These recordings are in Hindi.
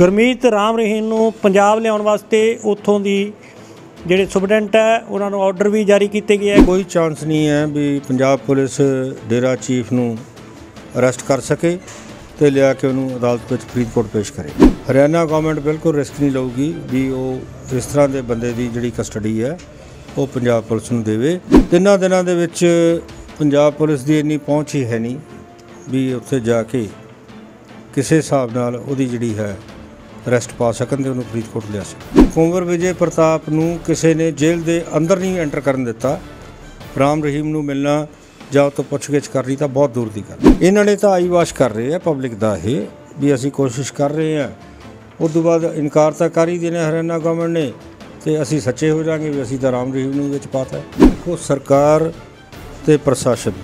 गुरमीत राम रहीम नूं पंजाब लिआउण वास्ते उत्थों दी जिहड़े सुपरडेंट है उन्होंने ऑर्डर भी जारी किए गए। कोई चांस नहीं है भी पंजाब पुलिस डेरा चीफ नूं अरेस्ट कर सके तो लिया के उन्होंने अदालत में फरीदकोट पेश करे। हरियाणा गवर्नमेंट बिल्कुल रिस्क नहीं लऊगी भी वो इस तरह के बंदे की जिहड़ी कस्टडी है वो पंजाब पुलिस नूं देवे। तिन्हां दिनां दे विच पंजाब पुलिस की इन्नी पहुँच ही है नहीं भी उत्थे जाके किसी हिसाब नाल उहदी जिहड़ी है अरेस्ट पा सकन ते उन्होंने फरीदकोट लिया सकन। कुंवर विजय प्रताप नूं किसी ने जेल के अंदर नहीं एंटर करन दिता। राम रहीम नूं मिलना जां तो पुछगिछ करनी तां बहुत दूर की गल। इन्हां ने तां आईवाश कर रहे हैं पब्लिक दा ये भी असीं कोशिश कर रहे हैं। उस तों बाद इनकार तां कर ही देना हरियाणा गवर्नमेंट ने ते असीं सच्चे हो जाएंगे भी असीं तां राम रहीम नूं विच पाता। देखो सरकार ते प्रशासन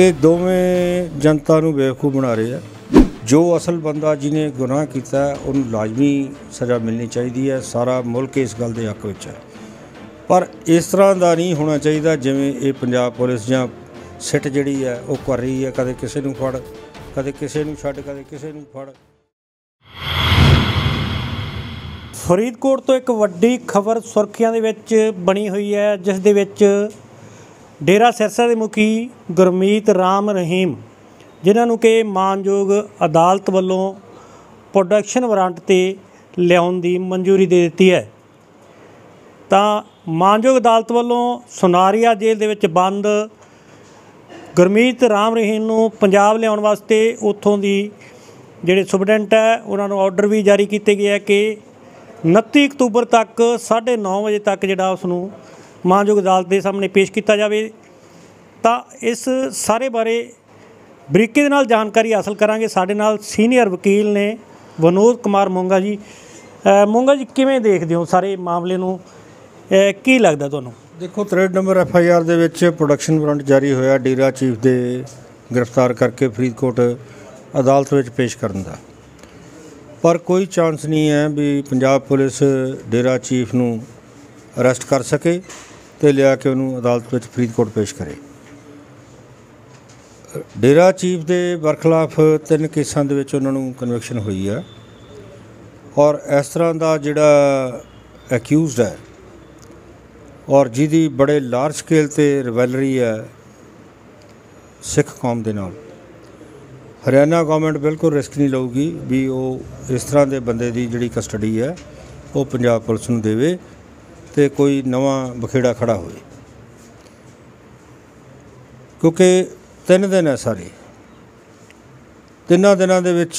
ये दोवें जनता नूं बेवकूफ बना रहे हैं। जो असल बंदा जिन्हें गुनाह किया उन्हें लाजमी सज़ा मिलनी चाहिए है। सारा मुल्क इस गल के हक में है पर इस तरह का नहीं होना चाहिए जिमें ये पंजाब पुलिस या सिट जिहड़ी है वह कर रही है। कदे किसी नूं फड़ कदे किसी नूं छड्ड कदे किसी नूं फड़। फरीदकोट तो एक वड्डी खबर सुर्खियां दे विच बनी हुई है जिस दे विच डेरा सिरसा दे मुखी गुरमीत राम रहीम जिन्हों के मानयोग अदालत वालों प्रोडक्शन वारंट ते लियाउण दी मंजूरी दे दी है। तो मानयोग अदालत वालों सुनारिया जेल दे विच बंद गुरमीत राम रहीम नूं पंजाब लियाउण वास्ते उत्थों दी जिहड़े सुपरडेंट है उन्होंने ऑर्डर भी जारी किए गए कि 29 अक्तूबर तक 9:30 बजे तक जिहड़ा उसनूं मानयोग अदालत के सामने पेश किया जाए। तो इस सारे बारे ਬਰੀਕੀ ਦੇ ਨਾਲ ਜਾਣਕਾਰੀ ਹਾਸਲ ਕਰਾਂਗੇ। ਸਾਡੇ ਨਾਲ ਸੀਨੀਅਰ ਵਕੀਲ ਨੇ ਵਿਨੋਦ ਕੁਮਾਰ ਮੋਂਗਾ ਜੀ। ਮੋਂਗਾ ਜੀ ਕਿਵੇਂ ਦੇਖਦੇ ਹੋ ਸਾਰੇ ਮਾਮਲੇ ਨੂੰ, ਕੀ ਲੱਗਦਾ ਤੁਹਾਨੂੰ? ਦੇਖੋ 3rd ਨੰਬਰ FIR ਦੇ ਵਿੱਚ ਪ੍ਰੋਡਕਸ਼ਨ ਵਾਰੰਟ ਜਾਰੀ ਹੋਇਆ ਡੇਰਾ ਚੀਫ ਦੇ ਗ੍ਰਿਫਤਾਰ ਕਰਕੇ ਫਰੀਦਕੋਟ ਅਦਾਲਤ ਵਿੱਚ ਪੇਸ਼ ਕਰਨ ਦਾ, ਪਰ ਕੋਈ ਚਾਂਸ ਨਹੀਂ ਹੈ ਵੀ ਪੰਜਾਬ ਪੁਲਿਸ ਡੇਰਾ ਚੀਫ ਨੂੰ ਅਰੈਸਟ ਕਰ ਸਕੇ ਤੇ ਲਿਆ ਕੇ ਉਹਨੂੰ ਅਦਾਲਤ ਵਿੱਚ ਫਰੀਦਕੋਟ ਪੇਸ਼ ਕਰੇ। डेरा चीफ के बरखिलाफ 3 केसों के उन्होंने कन्विक्शन हुई है और इस तरह का जोड़ा एक्यूज़ है और जिदी बड़े लार्ज स्केल ते रिवेलरी है सिख कौम के नाल। हरियाणा गवर्नमेंट बिल्कुल रिस्क नहीं लऊगी भी वो इस तरह के बंदे की जिहड़ी कस्टडी है वो पंजाब पुलिस नूं देवे ते कोई नवा बखेड़ा खड़ा होए, क्योंकि 3 दिन है सारे। 3 दिनों के विच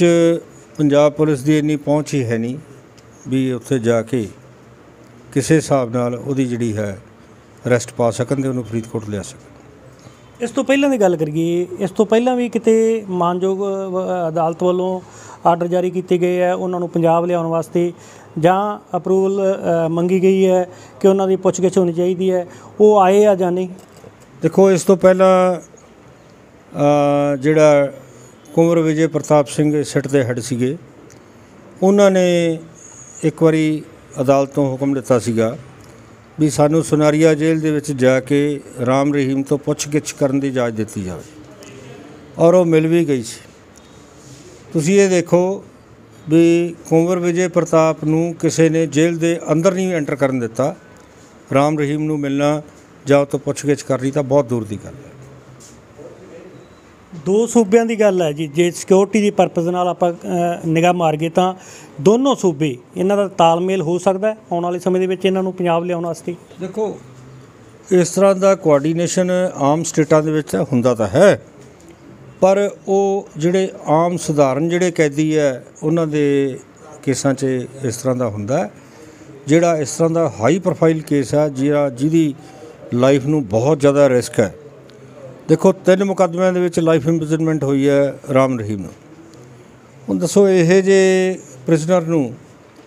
पंजाब पुलिस की इन्नी पहुँच ही है नहीं भी उत्थे जाके किसी हिसाब नाल उहदी जिहड़ी है अरेस्ट पा सकन ते उहनूं फरीदकोट लिया सकन। इस तो पहलां दी गल करिए, इस तो पहलां भी किते मानयोग अदालत वालों आर्डर जारी किए गए है उन्होंने पंजाब लियाउण वास्ते जां अप्रूवल मंगी गई है कि उन्होंने पुछगिछ होनी चाहिए है, वो आए आ जां नहीं? देखो इस तो पहलां जिहड़ा कुंवर विजय प्रताप सिंह सिट के हैड सीगे उन्होंने एक बारी अदालत तो हुक्म दिता सीगा भी सानू सुनारिया जेल दे विच जाके राम रहीम तो पुछगिछ करन दी इजाज़त दी जाए और वो मिल भी गई सी। तुसीं ये देखो भी कुंवर विजय प्रताप नूं किसी ने जेल के अंदर नहीं एंटर करन दिता। राम रहीम नूं मिलना जां तो पुछगिछ करनी तां बहुत दूर दी गल है। 2 सूबे की गल है जी, जे सिक्योरिटी की परपज़ नाल आपां निगाह मारीए तां दोनों सूबे इन्हां दा तालमेल हो सकता है आने वाले समय दे विच इन्हां नूं पंजाब लियाउण वास्ते। देखो इस तरह का कोआर्डीनेशन आम स्टेटां दे विच हुंदा तां है पर वह जिहड़े आम सधारण जिहड़े कैदी है उन्हां दे केसां 'च इस तरह का हुंदा है। जिहड़ा इस तरह का हाई प्रोफाइल केस है जिहदी लाइफ नूं बहुत ज़्यादा रिस्क है। देखो 3 मुकदमों के विच लाइफ इम्प्रिजनमेंट हुई है राम रहीम नूं। हुण दसो इहे जे प्रिजनर नूं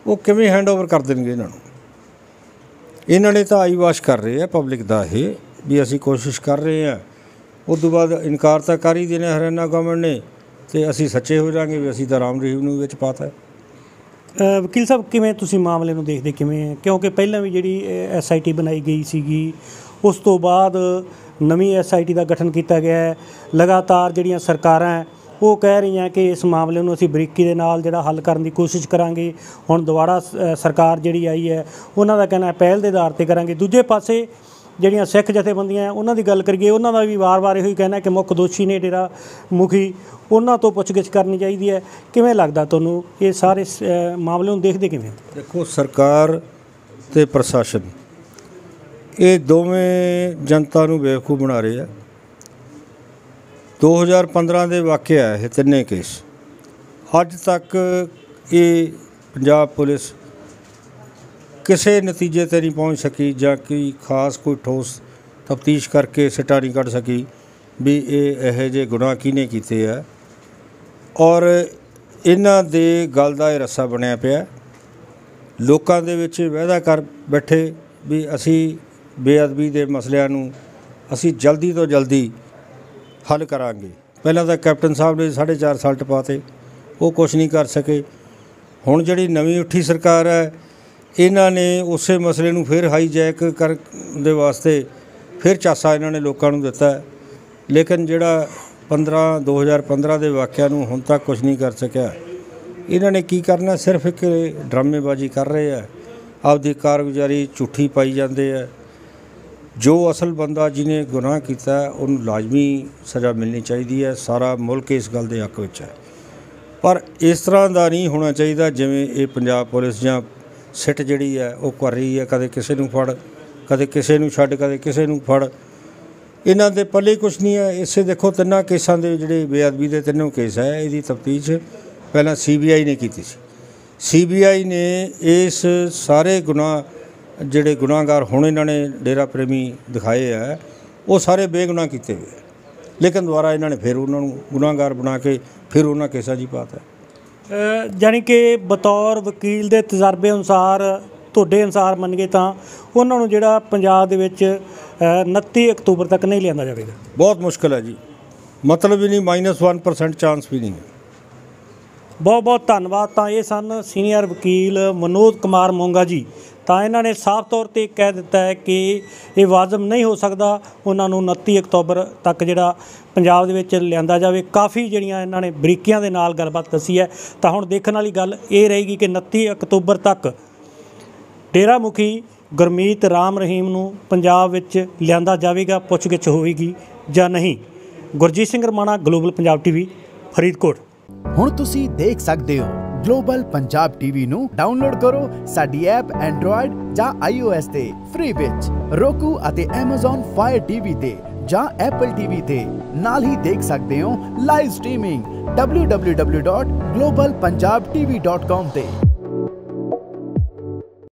वो किवें हैंडओवर कर देणगे इन्हां नूं? इन्हां ने तां आईवाश कर रहे हैं पब्लिक दा ये भी असीं कोशिश कर रहे हैं। उस तों बाद इनकार तां कर ही देना हरियाणा गवर्नमेंट ने ते असीं सच्चे हो जाएंगे भी असीं तां राम रहीम नूं विच पाता है। वकील साहब किवें तुसीं मामले नूं देखदे किवें, क्योंकि पहलां भी जिहड़ी SIT बनाई गई सीगी उस तों बाद नवीं SIT का गठन किया गया है, लगातार जिहड़ियां सरकारां वो कह रही हैं कि इस मामले में असी बरीकी दे नाल जिहड़ा हल करने की कोशिश करांगे। हुण दोबारा सरकार जिहड़ी आई है उन्हां दा कहना पहल दे आधार ते करांगे। दूजे पासे जिहड़ियां सिख जथेबंदियां उन्हां दी गल करिए, उन्हां दा भी वार-वार इहो ही कहना कि मुख्य दोषी ने डेरा मुखी, उन्हां तो पुछगिछ करनी चाहिए है। किवें लगदा तुहानूं ये सारे मामले नूं देखदे किवें? देखो, सरकार ते प्रशासन ये दोवें जनता नूं बेवकूफ बना रहे हैं। 2015 के वाक़िया है तिन्ने केस, अज तक ये पंजाब पुलिस किसी नतीजे ते नहीं पहुँच सकी जां कोई खास कोई ठोस तफ्तीश करके सिटा नहीं कढ़ सकी भी ये जे गुनाह किने कीते है। और इन्हां दे गल दा रस्सा बनिया पिया, लोकां दे विच वादा कर बैठे भी असी बेअदबी दे मसलिਆਂ ਨੂੰ असी जल्दी तो जल्दी हल करांगे। पहला तो कैप्टन साहब ने 4.5 साल टपाते, वो कुछ नहीं कर सके। हुण जिहड़ी नवीं उठी सरकार है, इन्हां ने उस मसले नूं फिर हाईजैक कर दे वास्ते फिर चासा इन्हां ने लोकां नूं दिता है। लेकिन जिहड़ा 2015 के वाक़िया नूं हुण तक कुछ नहीं कर सकिया। इन्हां ने की करना, सिर्फ एक ड्रामेबाजी कर रहे हैं, आपदी कारगुजारी झूठी पाई जाते हैं। जो असल बंदा जिन्हें गुनाह किया उन्हें लाजमी सज़ा मिलनी चाहिए है। सारा मुल्क इस गल के हक में है, पर इस तरह का नहीं होना चाहिए जिमें ये पंजाब पुलिस या सिट जी है वह कर रही है। कदे किसी नूं फड़, कदे किसी नूं छड्ड, कदे किसी नूं फड़, इन्हां दे पल्ले कुछ नहीं है। इसे देखो, 3 केसां दे जिहड़े बेअदबी दे 3 केस है, इसदी तफ्तीश पहला CBI ने की थी। CBI ने इस सारे ਜਿਹੜੇ ਗੁਨਾਹਗਾਰ ਹੁਣ ਇਹਨਾਂ ਨੇ ਡੇਰਾ ਪ੍ਰੇਮੀ ਦਿਖਾਏ ਆ ਉਹ ਸਾਰੇ ਬੇਗੁਨਾਹ ਕੀਤੇ ਹੋਏ, ਲੇਕਿਨ ਦੁਬਾਰਾ ਇਹਨਾਂ ਨੇ ਫਿਰ ਉਹਨਾਂ ਨੂੰ ਗੁਨਾਹਗਾਰ ਬਣਾ ਕੇ ਫਿਰ ਉਹਨਾਂ ਕੇਸਾਂ 'ਚ ਹੀ ਪਾਤਾ। ਜਾਣੀ ਕਿ ਬਤੌਰ ਵਕੀਲ ਦੇ ਤਜਰਬੇ ਅਨੁਸਾਰ, ਤੁਹਾਡੇ ਅਨੁਸਾਰ ਮੰਨੀਏ ਤਾਂ ਉਹਨਾਂ ਨੂੰ ਜਿਹੜਾ ਪੰਜਾਬ ਦੇ ਵਿੱਚ 29 ਅਕਤੂਬਰ ਤੱਕ ਨਹੀਂ ਲਿਆਂਦਾ ਜਾਵੇਗਾ? ਬਹੁਤ ਮੁਸ਼ਕਲ ਹੈ ਜੀ, ਮਤਲਬ ਵੀ ਨਹੀਂ, -1% ਚਾਂਸ ਵੀ ਨਹੀਂ। बहुत बहुत धन्यवाद। तो ये सन सीनियर वकील विनोद कुमार मोंगा जी। तो इन्होंने साफ तौर पर कह दिता है कि ये वाजब नहीं हो सकता, उन्होंने 29 अक्तूबर तक जिहड़ा पंजाब दे विच लिआंदा जावे। काफ़ी जिहड़ियां इन्होंने बरीकियां दे नाल गलबात दसी है। तो हुण देखण वाली गल ये रहेगी कि 29 अक्तूबर तक डेरा मुखी गुरमीत राम रहीम नूं पंजाब विच लिआंदा जावेगा, पुछगिछ होएगी जां नहीं। Gurjeet Singh Ramana, global Punjab TV, Faridkot. हुण तुसी देख सकदे हो ग्लोबल पंजाब टीवी नू डाउनलोड करो साडी ऐप एंड्रॉयड जां iOS ते फ्री विच Roku अते Amazon Fire TV ते जां Apple TV ते। नाल ही देख सकदे हो लाइव स्ट्रीमिंग www.globalpunjabtv.com ते।